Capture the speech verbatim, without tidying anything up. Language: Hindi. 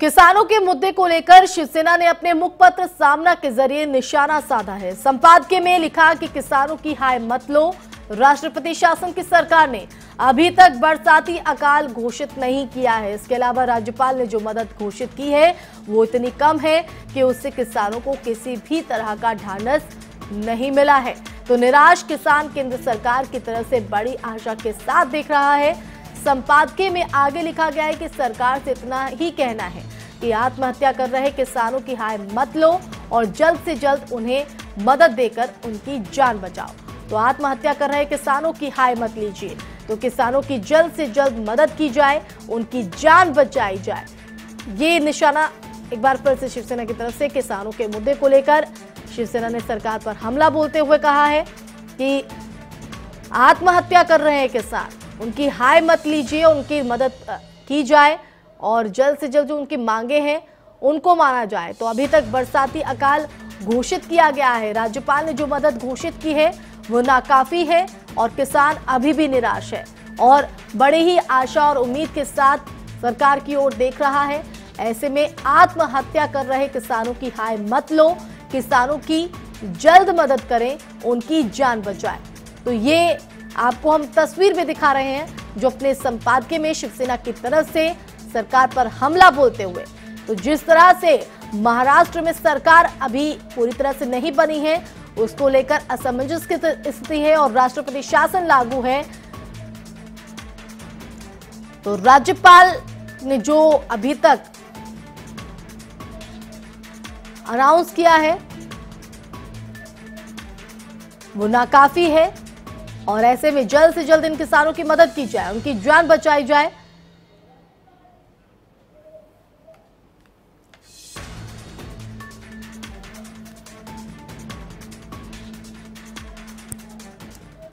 किसानों के मुद्दे को लेकर शिवसेना ने अपने मुखपत्र सामना के जरिए निशाना साधा है। संपादकीय में लिखा कि किसानों की हाय मत लो। राष्ट्रपति शासन की सरकार ने अभी तक बरसाती अकाल घोषित नहीं किया है। इसके अलावा राज्यपाल ने जो मदद घोषित की है वो इतनी कम है कि उससे किसानों को किसी भी तरह का ढांढस नहीं मिला है। तो निराश किसान केंद्र सरकार की तरफ से बड़ी आशा के साथ देख रहा है। संपादकीय में आगे लिखा गया है कि सरकार से इतना ही कहना है कि आत्महत्या कर रहे किसानों की हाय मत लो और जल्द से जल्द उन्हें मदद देकर उनकी जान बचाओ। तो आत्महत्या कर रहे किसानों की हाय मत लीजिए, तो किसानों की जल्द से जल्द मदद की जाए, उनकी जान बचाई जाए। ये निशाना एक बार फिर से शिवसेना की तरफ से किसानों के मुद्दे को लेकर शिवसेना ने सरकार पर हमला बोलते हुए कहा है कि आत्महत्या कर रहे हैं किसान, उनकी हाय मत लीजिए, उनकी मदद की जाए और जल्द से जल्द जो उनकी मांगे हैं उनको माना जाए। तो अभी तक बरसाती अकाल घोषित किया गया है। राज्यपाल ने जो मदद घोषित की है वो नाकाफी है और किसान अभी भी निराश है और बड़े ही आशा और उम्मीद के साथ सरकार की ओर देख रहा है। ऐसे में आत्महत्या कर रहे किसानों की हाय मत लो, किसानों की जल्द मदद करें, उनकी जान बचाएं। तो ये आपको हम तस्वीर में दिखा रहे हैं जो अपने संपादकीय में शिवसेना की तरफ से सरकार पर हमला बोलते हुए। तो जिस तरह से महाराष्ट्र में सरकार अभी पूरी तरह से नहीं बनी है, उसको लेकर असमंजस की स्थिति है और राष्ट्रपति शासन लागू है, तो राज्यपाल ने जो अभी तक अनाउंस किया है वो नाकाफी है और ऐसे में जल्द से जल्द इन किसानों की मदद की जाए, उनकी जान बचाई जाए।